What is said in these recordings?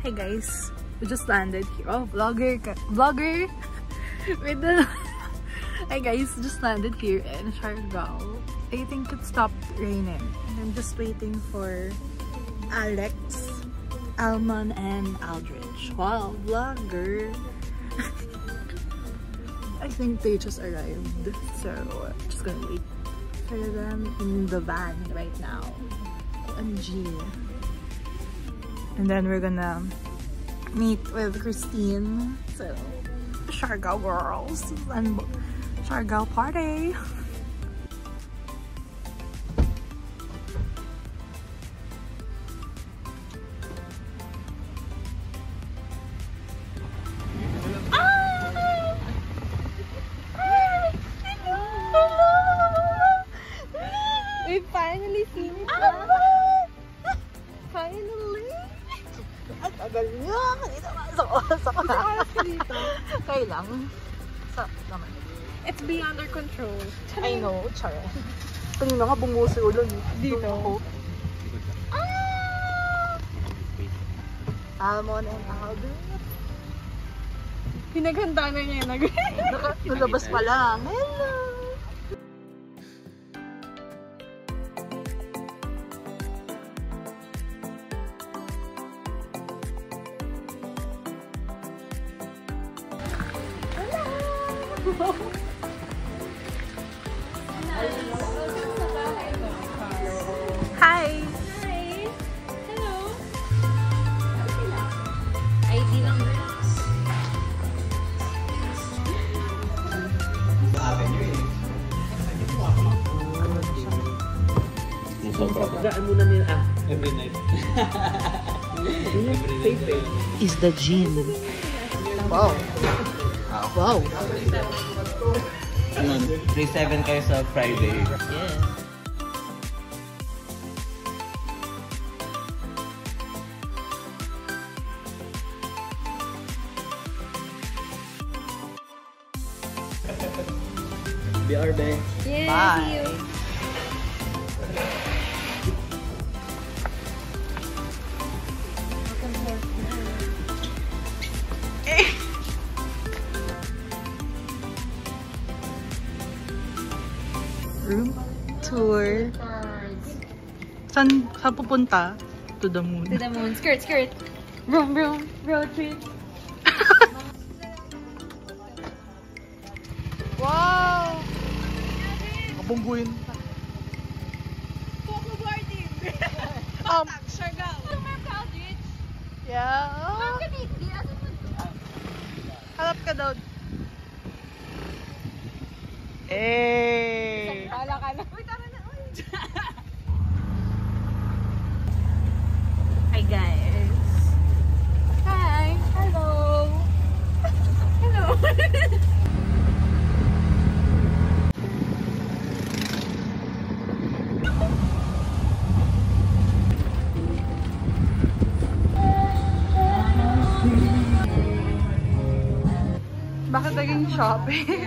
Hey guys, we just landed here. Oh, vlogger. Wait, hey guys, just landed here in Siargao. I think it stopped raining. And I'm just waiting for Alex, Almon, and Aldridge. Wow, vlogger. I think they just arrived, so I'm just gonna wait for them in the van right now. OMG. And then we're gonna meet with Christine. So, Siargao girls and Siargao party. It's beyond our control. I know, char. Tingnan ka bunguso ulo dito. Almon and Aldridge. Pinaghanda na niya na. Nalabas pa lang. Hello. Hi! Hi! Hello! ID numbers. Every night. Is the gym. Wow! Wow! 3-7 kayo sa Friday. Yes. BRB. Yeah, bye! Room tour. San ka pupunta? To the moon. To the moon. Skirt, skirt. Room, room. Road trip. Wow! Kapungguin. Coco boarding. Siargao. Remember Aldridge? Yeah. Ma'am ka dito. Halap ka daw. Eh. Hi guys. Hi. Hello. Hello. Bakit naging shopping?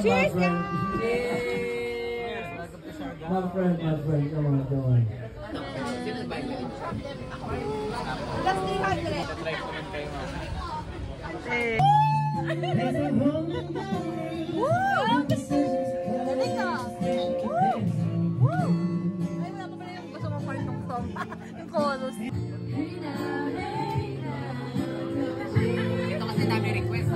Cheers, guys! My friend, come on, come on. That's 300. Woo! Galing ka! Woo! Woo! Ay, wala ko pala yung gusto mo 45. Yung chorus. Ito kasi dami request.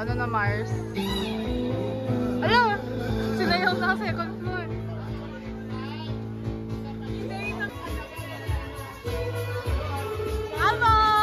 Ano na Mars? Ala! Sila yung nasa second floor. Amon!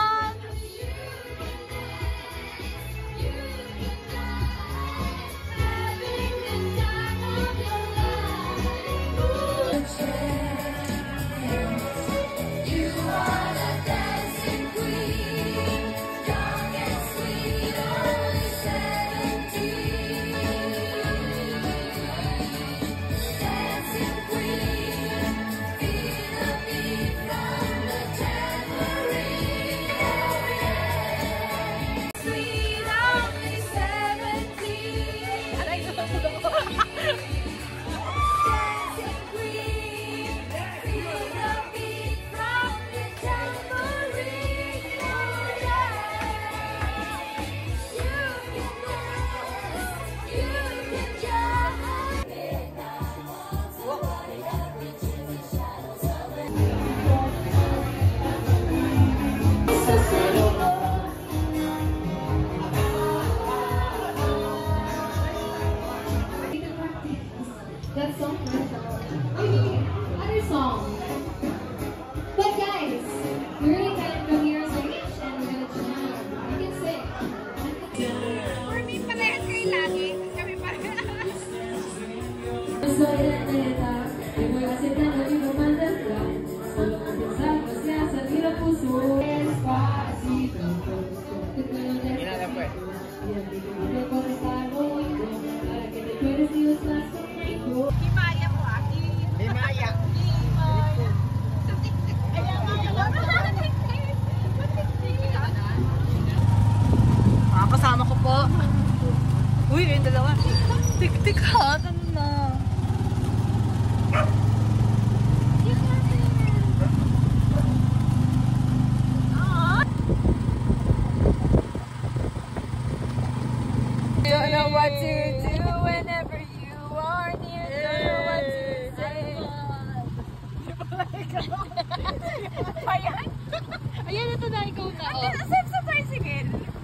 Ayan, ito na, ikaw na. Ang surprising eh.